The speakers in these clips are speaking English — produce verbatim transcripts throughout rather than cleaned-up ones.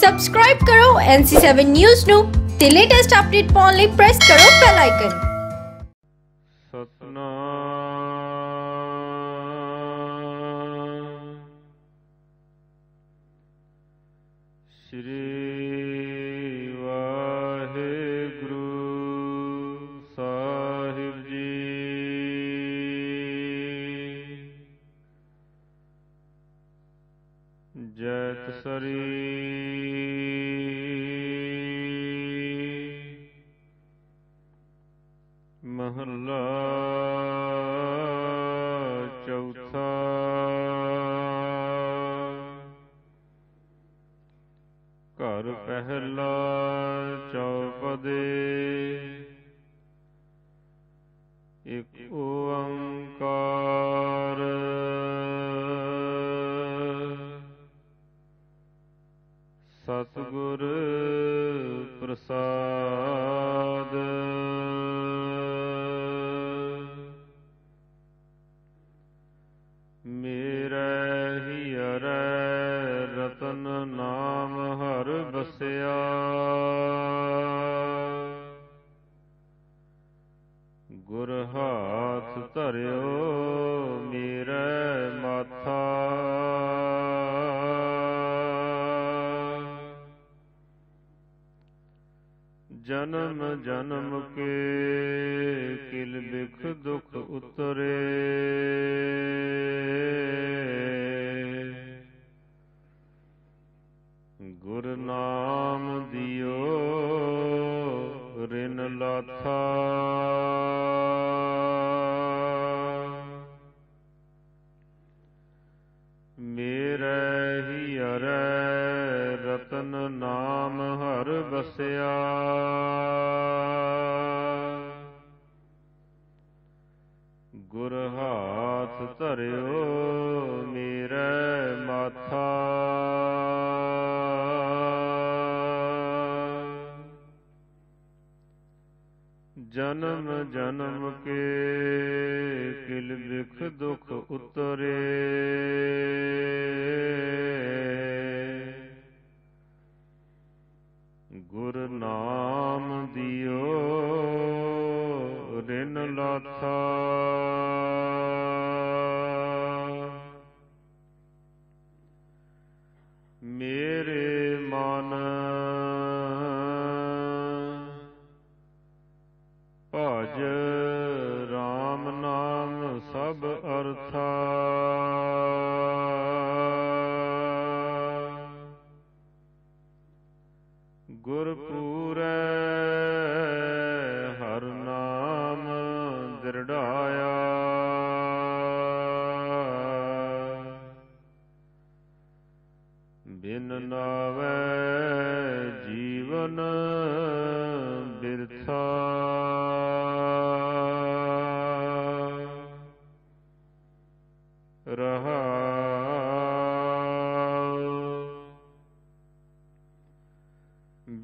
Subscribe करो N C seven news नो ते लेटेस्ट अपडेट पाने लिए प्रेस करो bell icon. Satnam Shri Waheguru Sahib ji. Jaitsari महला चौथा। घर पहला चौपदे एक ओंकार सतगुर प्रसाद। रतन नाम हर बसया गुर हाथ धरियो मेरा माथा। जन्म जन्म के किल बिख दुख उतरे गुर नाम दियो रिन लाथा। मेरे ही अरे रतन नाम हर बसया गुर हाथ धरियो मेरे माथा। जन्म जन्म के किल बिख दुख उतरे गुर नाम दियो रिन लाथा। मेरे मन भज राम नाम सब अर्था। गुरपुरै हर नाम दृढ़ाया बिन नावै जीवन बिरथा। रहा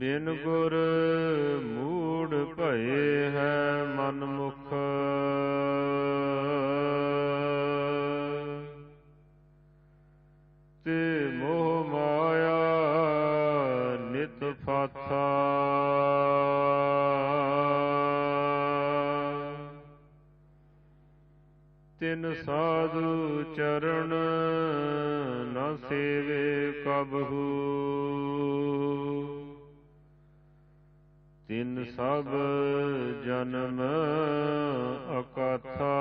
बिन गुर मूड भये है मनमुख। ते मोह माया नित फाथा। तिन साधु चरण न सेवे कबहू तिन सब जन्म अकथा।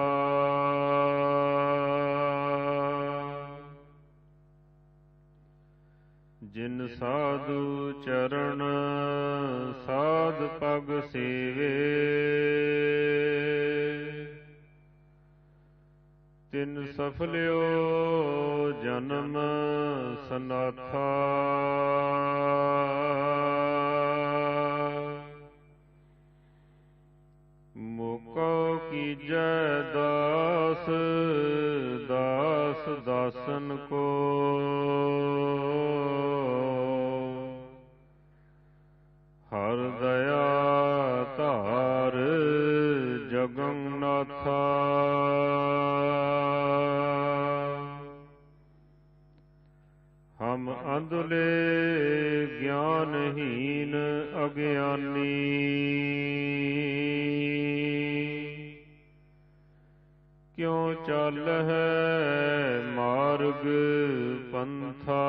जिन साधु चरण साध पग सेवे तिन सफल्यो जन्म सनाथा। मोको कीजै दास दास दासन को हर दया तार जगन्नाथा। हम अंधले ज्ञानहीन अज्ञानी क्यों चल है मार्ग पंथा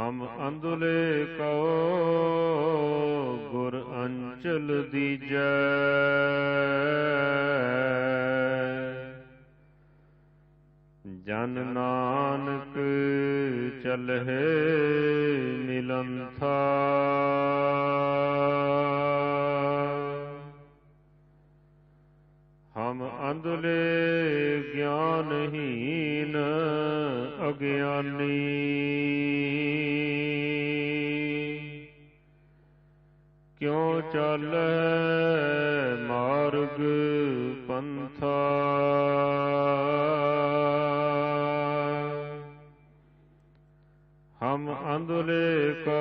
हम अंधुले को गुर अंचल दीजै जन नानक चलहे मिलंथा हम अंधुले ज्ञानहीन अज्ञानी क्यों चल मार्ग पंथा हम अंधुले को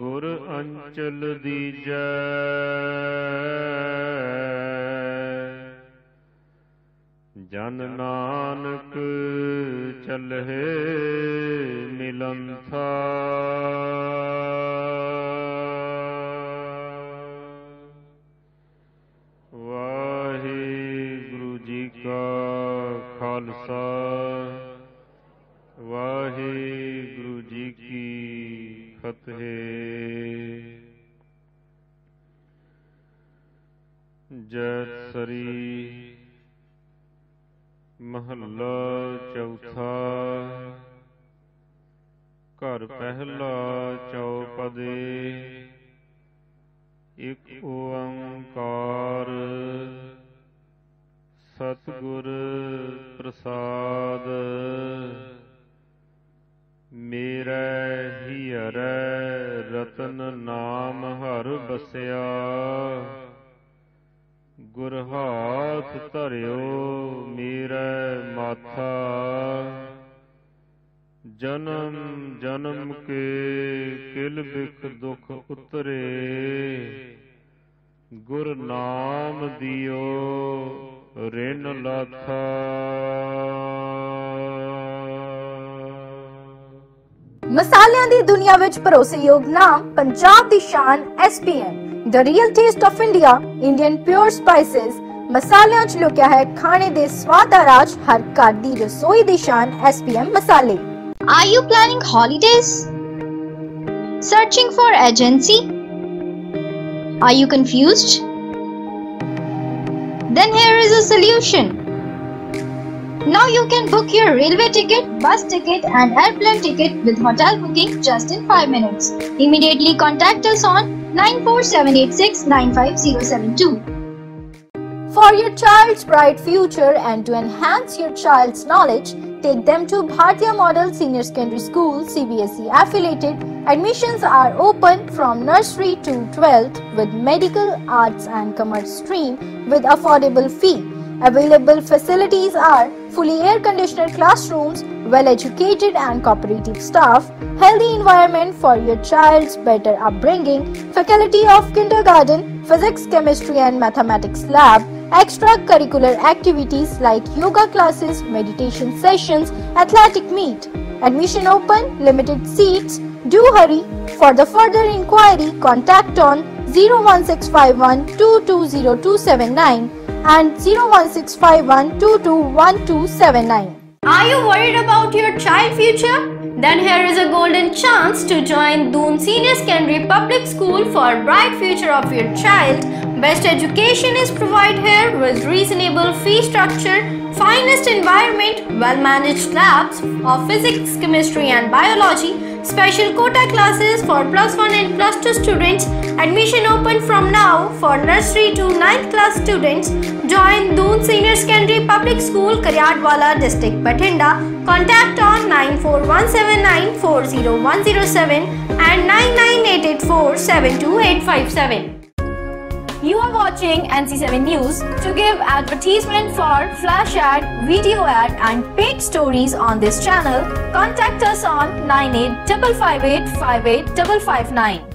गुर अंचल दीजै जन नानक चलहे मिलंथा। वाहिगुरु जी का खालसा वाहिगुरु जी की फतेह। जैत सरी महला चौथा। घर पहला चौपदे एक ओंकार सतगुर प्रसाद मेरा हियर रतन नाम हर बसया गुर हाथ धरियो मेरा माथा जन्म जन्म के किल बिख दुख उतरे गुर नाम दियो रिन लाथा। मसालियां दी दुनिया विच भरोसेयोग नाम पंजाब दी शान S P M The Real Taste of India, Indian Pure Spices, मसालियां च लुकिया है खाने दे स्वाद दा राज हर घर दी रसोई दी शान एस पी एम मसाले। Are you planning holidays? Searching for agency? Are you confused? Then here is a solution. Now you can book your railway ticket, bus ticket and airplane ticket with hotel booking just in five minutes. Immediately contact us on nine four seven eight six nine five zero seven two. For your child's bright future and to enhance your child's knowledge, take them to Bhartiya Model Senior Secondary School, C B S E affiliated. Admissions are open from nursery to twelfth with medical, arts and commerce stream with affordable fee. Available facilities are fully air-conditioned classrooms, well-educated and cooperative staff, healthy environment for your child's better upbringing, faculty of kindergarten, physics, chemistry and mathematics lab, extracurricular activities like yoga classes, meditation sessions, athletic meet. Admission open, limited seats. Do hurry. For the further inquiry, contact on zero one six five one two two zero two seven nine. And zero one six five one two two one two seven nine. Are you worried about your child future? Then here is a golden chance to join Doon Senior Secondary Public School for bright future of your child. Best education is provided here with reasonable fee structure, finest environment, well-managed labs of physics, chemistry and biology, special quota classes for plus one and plus two students. Admission open from now for nursery to ninth class students. Join Doon Senior Secondary Public School, Karyatwala, District, Bathinda. Contact on nine four one seven nine four zero one zero seven and nine nine eight eight four seven two eight five seven. You are watching N C seven News. To give advertisement for flash ad, video ad and paid stories on this channel, contact us on nine eight five five eight five eight five five nine.